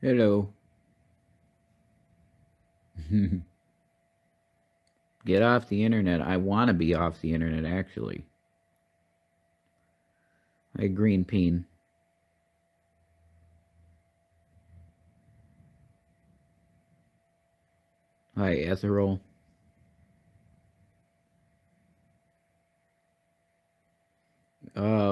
Hello. Get off the internet. I want to be off the internet, actually. Hi, Green Peen. Hi, Ethereal.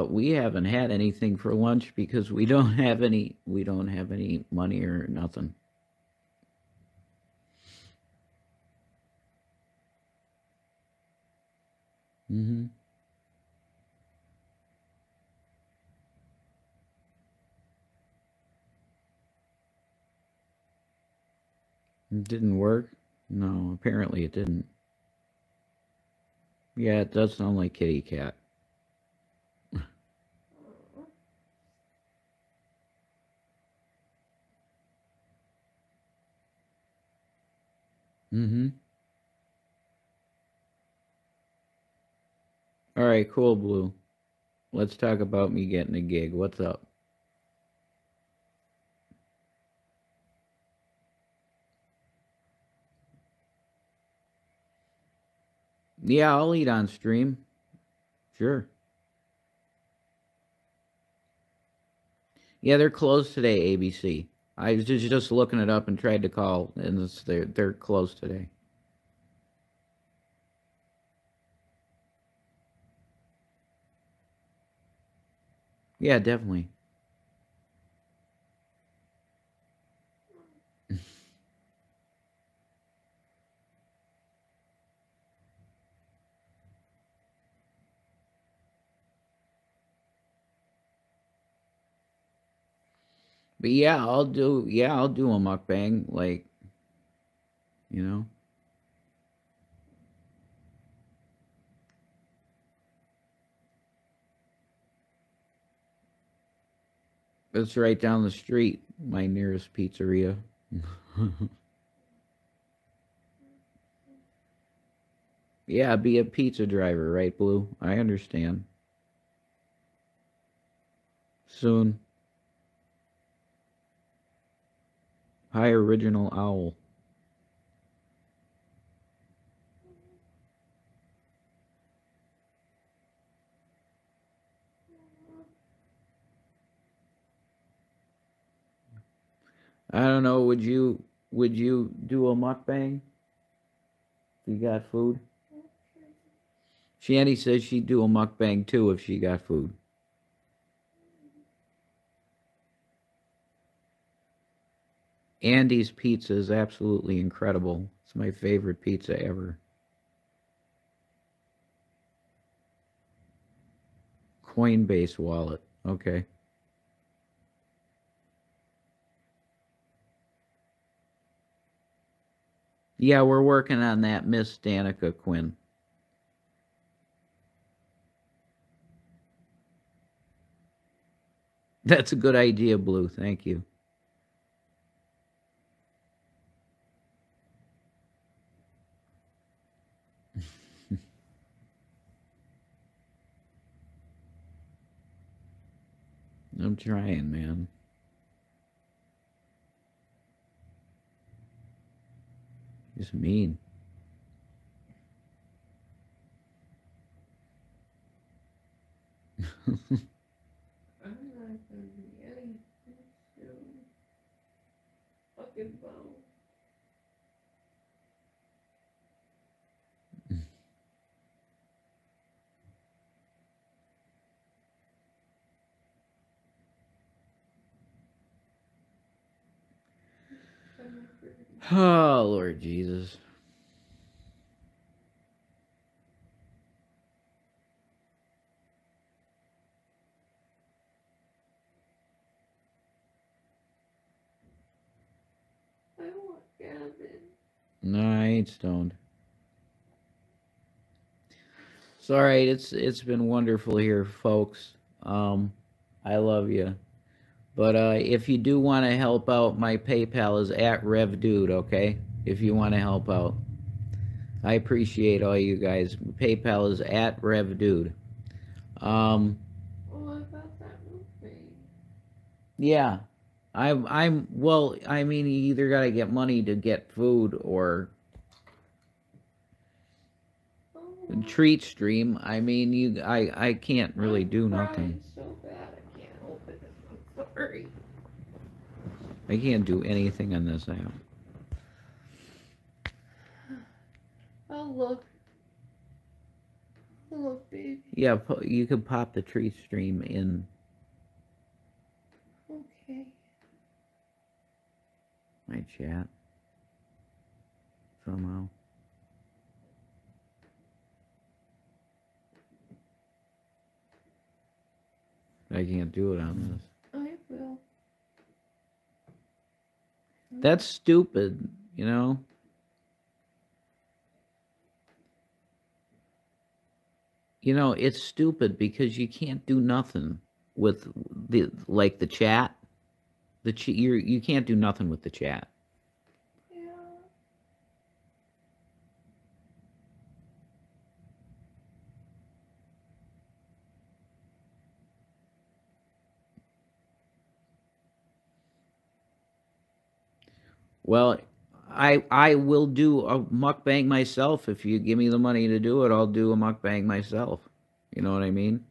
We haven't had anything for lunch because we don't have any money or nothing. It didn't work? No, apparently it didn't. Yeah, it does sound like kitty cat. All right, cool, Blue. Let's talk about me getting a gig. What's up? Yeah, I'll eat on stream. Sure. Yeah, they're closed today, ABC. I was just looking it up and tried to call, and it's, they're closed today. Yeah, definitely. But yeah, I'll do a mukbang, like, you know. It's right down the street, my nearest pizzeria. Yeah, be a pizza driver, right, Blue? I understand. Soon. Hi, Original Owl. I don't know, would you do a mukbang? If you got food? Shandy says she'd do a mukbang too if she got food. Andy's Pizza is absolutely incredible. It's my favorite pizza ever. Coinbase wallet. Okay. Yeah, we're working on that, Miss Danica Quinn. That's a good idea, Blue. Thank you. I'm trying, man. Just mean. I'm not gonna be anything soon. Fucking bone. Oh, Lord Jesus. No, I ain't stoned. It's all right. It's been wonderful here, folks. I love you. But if you do want to help out, my PayPal is @RevDude, okay? If you want to help out. I appreciate all you guys. PayPal is @RevDude. Well, I thought that movie. Yeah. Well, I mean, you either got to get money to get food or treat stream. I mean, I can't really do nothing. So bad. I can't open this. I'm sorry. I can't do anything on this app. Oh, look, baby. Yeah, you could pop the tree stream in. Okay. My chat. Somehow. I can't do it on this. I will. That's stupid, you know? You know, it's stupid because you can't do nothing with the the chat. You can't do nothing with the chat. Yeah. Well, I will do a mukbang myself. If you give me the money to do it, I'll do a mukbang myself. You know what I mean?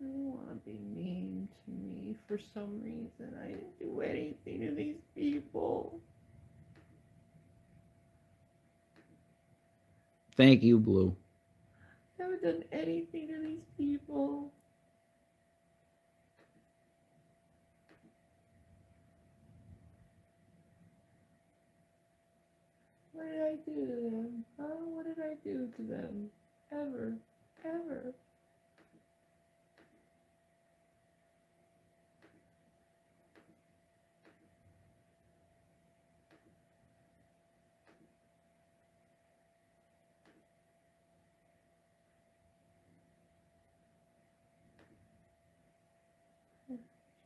I don't want to be mean to me. For some reason, I didn't do anything to these people. Thank you, Blue. I haven't done anything to these people. What did I do to them? Huh? What did I do to them? Ever.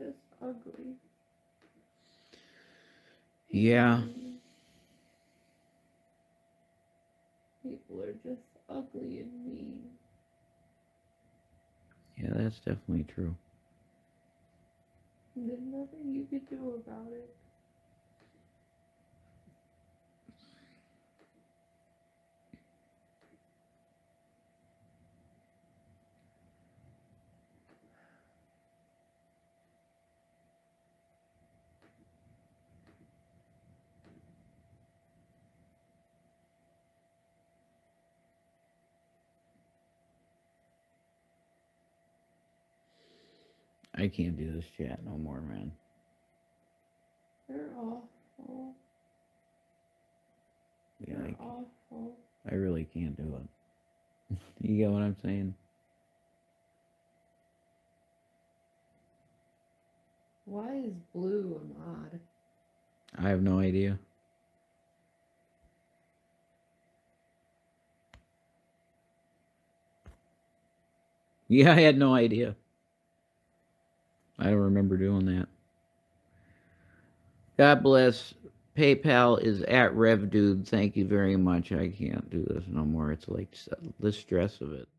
Just ugly. Yeah. People are just ugly and mean. Yeah, that's definitely true. There's nothing you could do about it. I can't do this chat no more, man. They're awful. Yeah, they're awful. I really can't do it. You get what I'm saying? Why is Blue a mod? I have no idea. Yeah, I had no idea. I don't remember doing that. God bless. PayPal is @RevDude. Thank you very much. I can't do this no more. It's like the stress of it.